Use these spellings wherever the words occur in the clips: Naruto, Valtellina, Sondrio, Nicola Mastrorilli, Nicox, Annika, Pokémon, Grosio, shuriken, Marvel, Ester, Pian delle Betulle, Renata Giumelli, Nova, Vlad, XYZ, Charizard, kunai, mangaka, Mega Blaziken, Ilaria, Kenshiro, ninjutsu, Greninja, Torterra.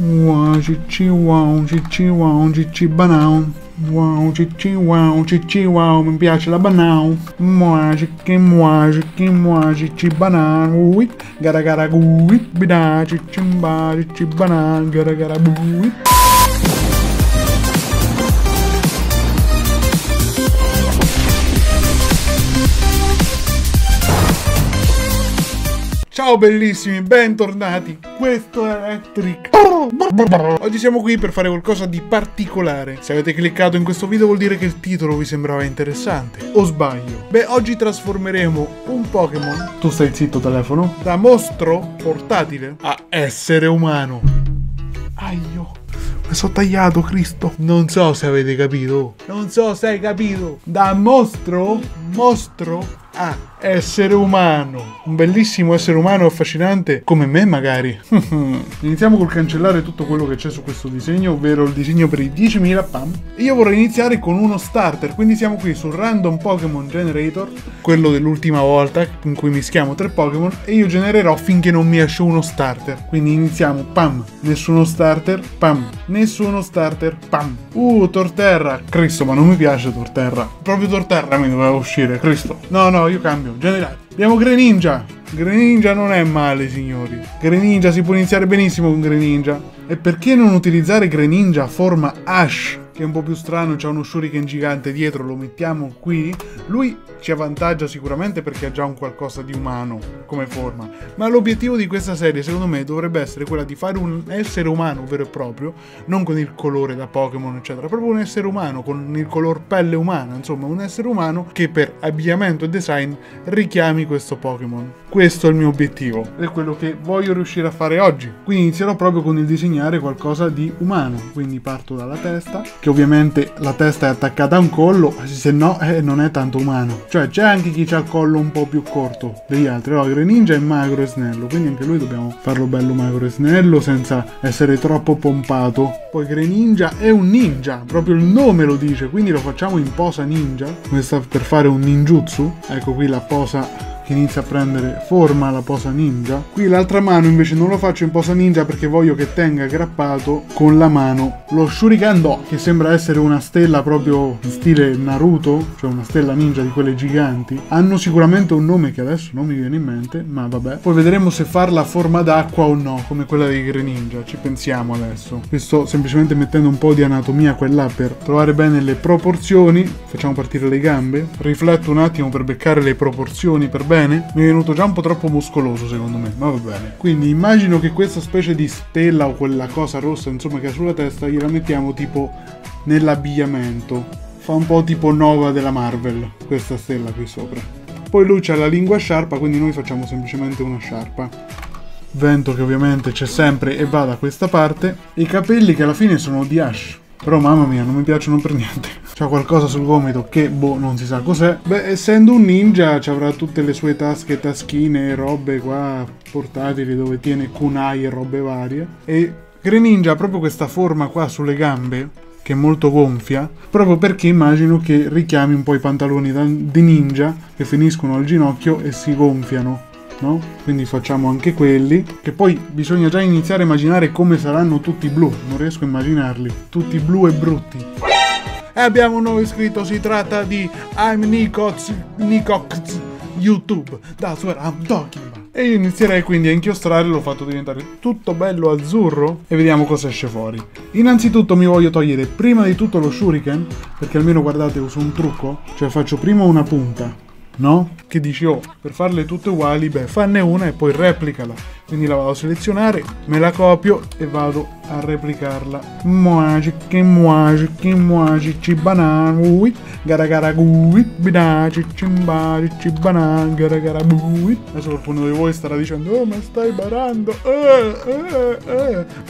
Wow, cicci, wow, cicci, wow, cicci, banao. Wow, cicci, wow, cicci, wow, mi piace la banao. Mua, cicci, mua, cicci, mua, cicci, banao. Gara, gara, gui, bida, cicci, mba, cicci, banao, gara, gara, gui. Ciao bellissimi, bentornati, questo è Electric. Oggi siamo qui per fare qualcosa di particolare. Se avete cliccato in questo video vuol dire che il titolo vi sembrava interessante, o sbaglio? Beh, oggi trasformeremo un Pokémon, tu stai zitto telefono, da mostro portatile a essere umano. Aio, mi sono tagliato, Cristo. Non so se avete capito, non so se hai capito. Da mostro a essere umano. Un bellissimo essere umano affascinante, come me magari. Iniziamo col cancellare tutto quello che c'è su questo disegno, ovvero il disegno per i 10.000 pam. Io vorrei iniziare con uno starter, quindi siamo qui sul Random Pokémon Generator, quello dell'ultima volta in cui mischiamo 3 Pokémon, e io genererò finché non mi esce uno starter. Quindi iniziamo, pam, nessuno starter, pam, nessuno starter, pam. Torterra, Cristo, ma non mi piace Torterra. Proprio Torterra mi doveva uscire, Cristo. No, no, io cambio, generale. Abbiamo Greninja. Greninja non è male, signori. Greninja, si può iniziare benissimo con Greninja. E perché non utilizzare Greninja forma Ash, che è un po' più strano, c'ha uno shuriken gigante dietro, lo mettiamo qui. Lui ci avvantaggia sicuramente perché ha già un qualcosa di umano come forma, ma l'obiettivo di questa serie secondo me dovrebbe essere quella di fare un essere umano vero e proprio, non con il colore da Pokémon eccetera, proprio un essere umano con il color pelle umana, insomma un essere umano che per abbigliamento e design richiami questo Pokémon. Questo è il mio obiettivo, è quello che voglio riuscire a fare oggi, quindi inizierò proprio con il disegnare qualcosa di umano. Quindi parto dalla testa, che ovviamente la testa è attaccata a un collo, se no non è tanto umano. Cioè c'è anche chi ha il collo un po' più corto degli altri. No, Greninja è magro e snello, quindi anche lui dobbiamo farlo bello magro e snello senza essere troppo pompato. Poi Greninja è un ninja, proprio il nome lo dice, quindi lo facciamo in posa ninja. Questa per fare un ninjutsu, ecco qui la posa che inizia a prendere forma, la posa ninja. Qui l'altra mano invece non lo faccio in posa ninja perché voglio che tenga aggrappato con la mano lo shuriken do, che sembra essere una stella proprio in stile Naruto, cioè una stella ninja di quelle giganti. Hanno sicuramente un nome che adesso non mi viene in mente, ma vabbè, poi vedremo se farla forma d'acqua o no, come quella dei Greninja, ci pensiamo adesso. Qui sto semplicemente mettendo un po' di anatomia qua e là per trovare bene le proporzioni. Facciamo partire le gambe, rifletto un attimo per beccare le proporzioni, per bene. Mi è venuto già un po' troppo muscoloso secondo me, ma va bene. Quindi immagino che questa specie di stella o quella cosa rossa insomma che ha sulla testa gliela mettiamo tipo nell'abbigliamento. Fa un po' tipo Nova della Marvel questa stella qui sopra. Poi lui c'ha la lingua sciarpa, quindi noi facciamo semplicemente una sciarpa. Vento che ovviamente c'è sempre e va da questa parte. I capelli che alla fine sono di Ash, però mamma mia non mi piacciono per niente. C'ha qualcosa sul gomito che boh, non si sa cos'è. Beh, essendo un ninja ci avrà tutte le sue tasche, taschine, robe qua portatili dove tiene kunai e robe varie. E Greninja ha proprio questa forma qua sulle gambe che è molto gonfia, proprio perché immagino che richiami un po' i pantaloni di ninja che finiscono al ginocchio e si gonfiano, no? Quindi facciamo anche quelli, che poi bisogna già iniziare a immaginare come saranno tutti blu, non riesco a immaginarli, tutti blu e brutti. E abbiamo un nuovo iscritto, si tratta di I'm Nicox YouTube, that's what I'm talking about. E io inizierei quindi a inchiostrare, l'ho fatto diventare tutto bello azzurro e vediamo cosa esce fuori. Innanzitutto mi voglio togliere prima di tutto lo shuriken, perché almeno guardate uso un trucco, cioè faccio prima una punta, no? Che dici, oh, per farle tutte uguali, beh, fanne una e poi replicala. Quindi la vado a selezionare, me la copio e vado a replicarla. Muaci, muaci, banana, gara gara gui, binaci, cimbarici, banana, gara gara gui. Adesso qualcuno di voi starà dicendo, oh, ma stai barando,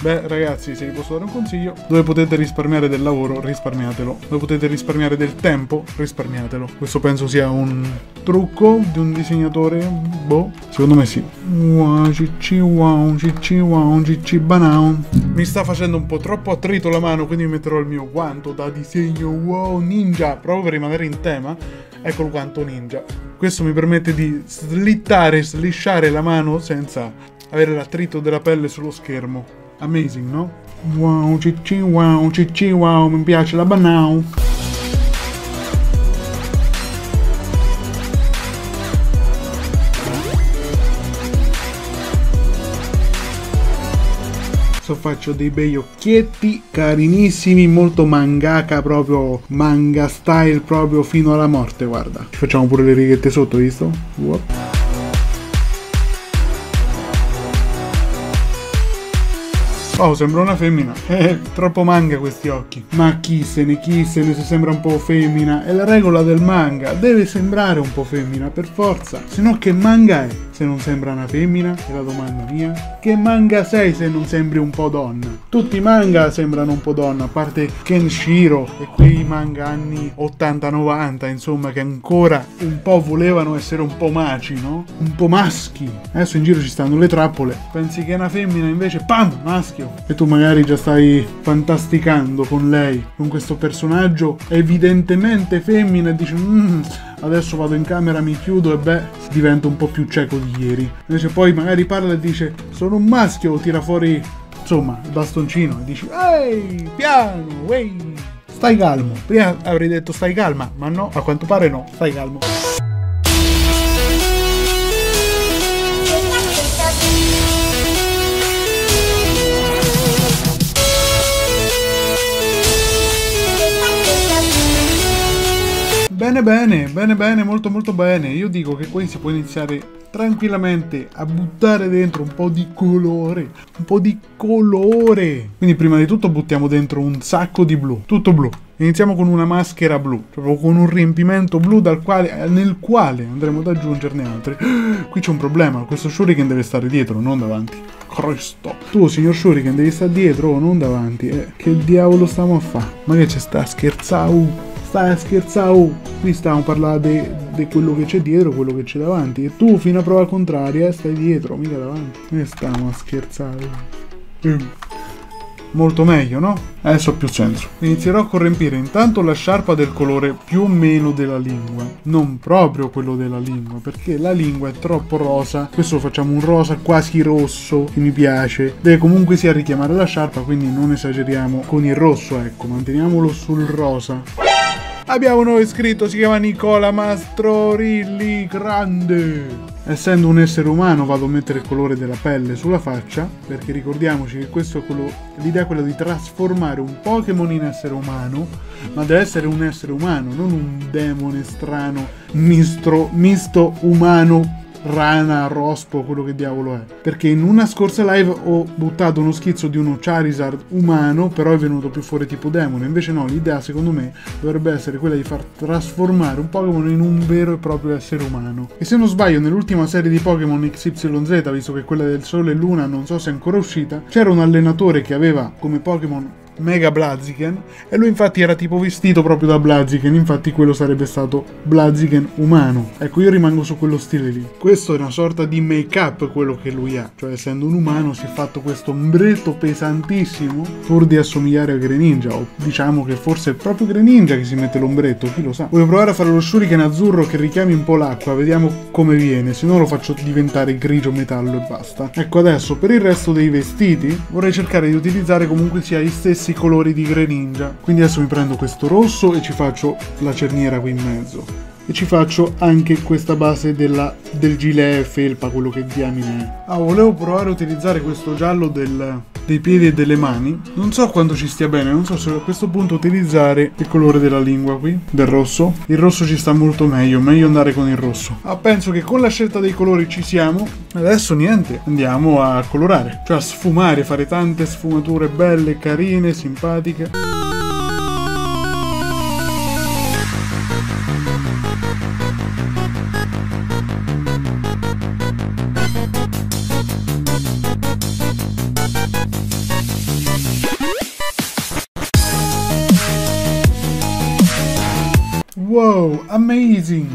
Beh, ragazzi, se vi posso dare un consiglio, dove potete risparmiare del lavoro, risparmiatelo. Dove potete risparmiare del tempo, risparmiatelo. Questo penso sia un trucco di un disegnatore, boh, secondo me sì. Muaci, wow, cicci, banao. Mi sta facendo un po' troppo attrito la mano, quindi metterò il mio guanto da disegno wow ninja, proprio per rimanere in tema. Ecco il guanto ninja. Questo mi permette di slittare, slisciare la mano senza avere l'attrito della pelle sullo schermo. Amazing, no? Wow, cicci, wow, mi piace la banana. Faccio dei bei occhietti carinissimi, molto mangaka, proprio manga style, proprio fino alla morte. Guarda, ci facciamo pure le righette sotto, visto? Uop. Oh, sembra una femmina. Troppo manga questi occhi. Ma chi se ne se sembra un po' femmina. È la regola del manga. Deve sembrare un po' femmina, per forza. Se no che manga è se non sembra una femmina? È la domanda mia. Che manga sei se non sembri un po' donna? Tutti i manga sembrano un po' donna, a parte Kenshiro e quei manga anni 80-90, insomma, che ancora un po' volevano essere un po' maci, no? Un po' maschi. Adesso in giro ci stanno le trappole. Pensi che è una femmina, invece, pam, maschio. E tu magari già stai fantasticando con lei, con questo personaggio evidentemente femmina, e dici adesso vado in camera, mi chiudo e beh, divento un po' più cieco di ieri. Invece poi magari parla e dice sono un maschio, tira fuori insomma il bastoncino e dici ehi, piano, ehi, stai calmo. Prima avrei detto stai calma, ma no, a quanto pare no, stai calmo. Bene, bene, molto molto bene. Io dico che qui si può iniziare tranquillamente a buttare dentro un po' di colore, quindi prima di tutto buttiamo dentro un sacco di blu, tutto blu. Iniziamo con una maschera blu, proprio con un riempimento blu nel quale andremo ad aggiungerne altri. Qui c'è un problema, questo shuriken deve stare dietro, non davanti. Cristo! Tu, signor shuriken, devi stare dietro, non davanti. Che diavolo stiamo a fare? Ma che ci sta a scherzare? Stai a scherzare, oh. Qui stiamo parlando di quello che c'è dietro, quello che c'è davanti. E tu, fino a prova contraria, stai dietro, mica davanti. E stiamo a scherzare. Molto meglio, no? Adesso ha più senso. Inizierò a riempire intanto la sciarpa del colore più o meno della lingua. Non proprio quello della lingua, perché la lingua è troppo rosa. Questo facciamo un rosa quasi rosso, che mi piace. Deve comunque sia richiamare la sciarpa, quindi non esageriamo con il rosso, ecco. Manteniamolo sul rosa. Abbiamo un nuovo iscritto, si chiama Nicola Mastrorilli, grande! Essendo un essere umano vado a mettere il colore della pelle sulla faccia, perché ricordiamoci che questo è l'idea è quella di trasformare un Pokémon in essere umano, ma deve essere un essere umano, non un demone strano, misto umano, rana, rospo, quello che diavolo è. Perché in una scorsa live ho buttato uno schizzo di uno Charizard umano, però è venuto più fuori tipo demone. Invece no, l'idea secondo me dovrebbe essere quella di far trasformare un Pokémon in un vero e proprio essere umano. E se non sbaglio, nell'ultima serie di Pokémon XYZ, visto che quella del Sole e Luna non so se è ancora uscita, c'era un allenatore che aveva come Pokémon Mega Blaziken, e lui infatti era tipo vestito proprio da Blaziken, infatti quello sarebbe stato Blaziken umano. Ecco, io rimango su quello stile lì. Questo è una sorta di make up quello che lui ha, cioè essendo un umano si è fatto questo ombretto pesantissimo pur di assomigliare a Greninja, o diciamo che forse è proprio Greninja che si mette l'ombretto, chi lo sa. Voglio provare a fare lo shuriken azzurro che richiami un po' l'acqua, vediamo come viene, se no lo faccio diventare grigio metallo e basta. Ecco, adesso per il resto dei vestiti vorrei cercare di utilizzare comunque sia gli stessi i colori di Greninja, quindi adesso mi prendo questo rosso e ci faccio la cerniera qui in mezzo, e ci faccio anche questa base del gilet, felpa, quello che diamine è. Ah, volevo provare a utilizzare questo giallo dei piedi e delle mani, non so quanto ci stia bene, non so se a questo punto utilizzare il colore della lingua qui, del rosso. Il rosso ci sta molto meglio, meglio andare con il rosso. Ah, penso che con la scelta dei colori ci siamo. Adesso niente, andiamo a colorare, cioè a sfumare, fare tante sfumature belle, carine, simpatiche. Wow, amazing!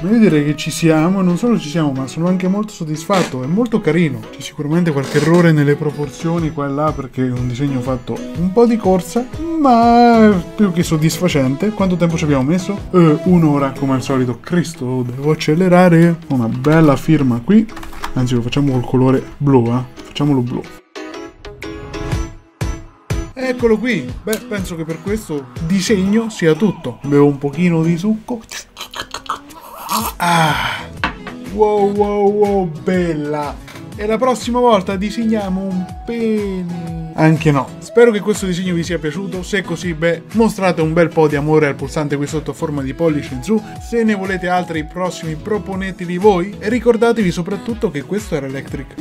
Ma io direi che ci siamo, e non solo ci siamo, ma sono anche molto soddisfatto, è molto carino. C'è sicuramente qualche errore nelle proporzioni qua e là, perché è un disegno fatto un po' di corsa, ma è più che soddisfacente. Quanto tempo ci abbiamo messo? Un'ora, come al solito. Cristo, devo accelerare! Una bella firma qui, anzi lo facciamo col colore blu, facciamolo blu. Eccolo qui. Beh, penso che per questo disegno sia tutto. Bevo un pochino di succo. Ah. Wow, wow, wow, bella. E la prossima volta disegniamo un pene. Anche no. Spero che questo disegno vi sia piaciuto. Se è così, beh, mostrate un bel po' di amore al pulsante qui sotto a forma di pollice in su. Se ne volete altri prossimi, proponeteli voi. E ricordatevi soprattutto che questo era Electric.